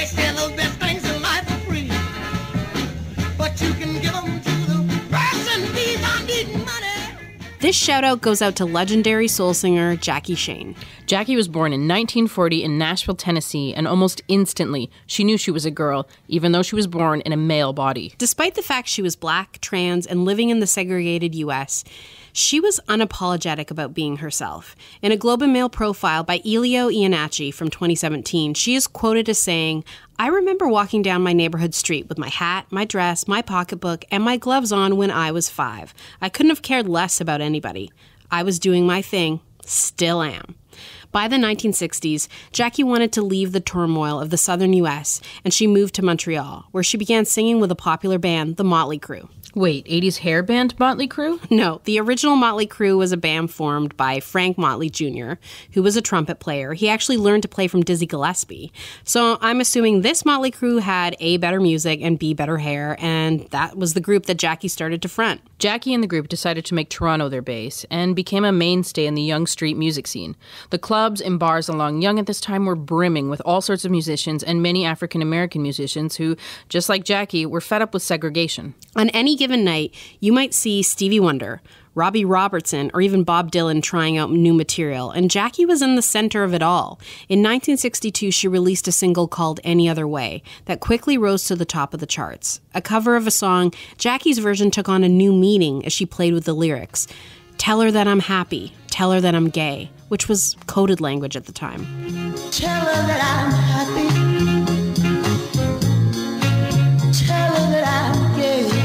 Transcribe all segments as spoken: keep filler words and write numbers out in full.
They sell those best things in life for free, but you can give them to the person who's on needing money. This shout-out goes out to legendary soul singer Jackie Shane. Jackie was born in nineteen forty in Nashville, Tennessee, and almost instantly she knew she was a girl, even though she was born in a male body. Despite the fact she was black, trans, and living in the segregated U S, she was unapologetic about being herself. In a Globe and Mail profile by Elio Iannacci from twenty seventeen, she is quoted as saying, "I remember walking down my neighborhood street with my hat, my dress, my pocketbook, and my gloves on when I was five. I couldn't have cared less about anybody. I was doing my thing. Still am." By the nineteen sixties, Jackie wanted to leave the turmoil of the southern U S, and she moved to Montreal, where she began singing with a popular band, the Mötley Crüe. Wait, eighties hair band Mötley Crüe? No, the original Mötley Crüe was a band formed by Frank Motley Junior, who was a trumpet player. He actually learned to play from Dizzy Gillespie. So I'm assuming this Mötley Crüe had A, better music, and B, better hair, and that was the group that Jackie started to front. Jackie and the group decided to make Toronto their base and became a mainstay in the Yonge Street music scene. The clubs and bars along Yonge at this time were brimming with all sorts of musicians and many African-American musicians who, just like Jackie, were fed up with segregation. On any given night, you might see Stevie Wonder, Robbie Robertson, or even Bob Dylan trying out new material, and Jackie was in the center of it all. In nineteen sixty-two, she released a single called Any Other Way that quickly rose to the top of the charts. A cover of a song, Jackie's version took on a new meaning as she played with the lyrics. "Tell her that I'm happy, tell her that I'm gay," which was coded language at the time. Tell her that I'm happy, tell her that I'm gay.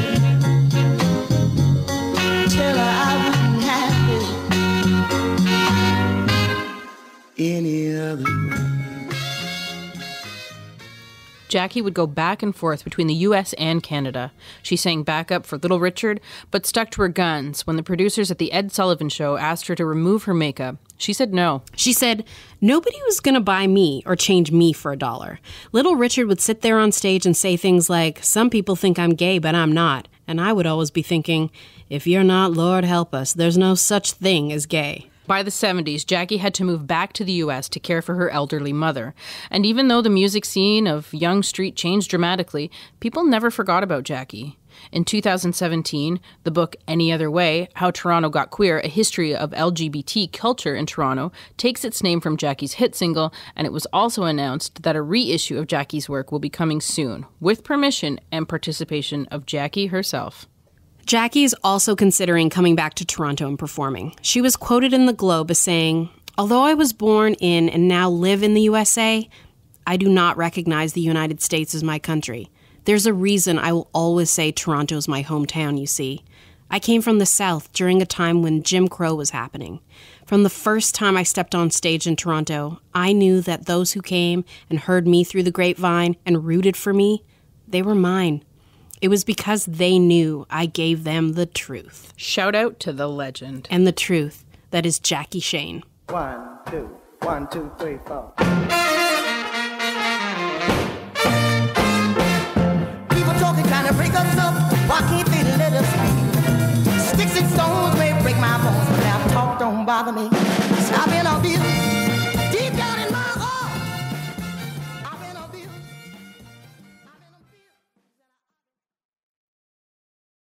Any other way. Jackie would go back and forth between the U S and Canada. She sang backup for Little Richard, but stuck to her guns when the producers at the Ed Sullivan Show asked her to remove her makeup. She said no. She said, "Nobody was going to buy me or change me for a dollar." Little Richard would sit there on stage and say things like, "Some people think I'm gay, but I'm not." And I would always be thinking, if you're not, Lord help us, there's no such thing as gay. By the seventies, Jackie had to move back to the U S to care for her elderly mother. And even though the music scene of Yonge Street changed dramatically, people never forgot about Jackie. In two thousand seventeen, the book Any Other Way, How Toronto Got Queer, A History of L G B T Culture in Toronto, takes its name from Jackie's hit single, and it was also announced that a reissue of Jackie's work will be coming soon, with permission and participation of Jackie herself. Jackie is also considering coming back to Toronto and performing. She was quoted in the Globe as saying, "Although I was born in and now live in the U S A, I do not recognize the United States as my country. There's a reason I will always say Toronto's my hometown, you see. I came from the South during a time when Jim Crow was happening. From the first time I stepped on stage in Toronto, I knew that those who came and heard me through the grapevine and rooted for me, they were mine. It was because they knew I gave them the truth." Shout out to the legend. And the truth, that is Jackie Shane. One, two, one, two, three, four.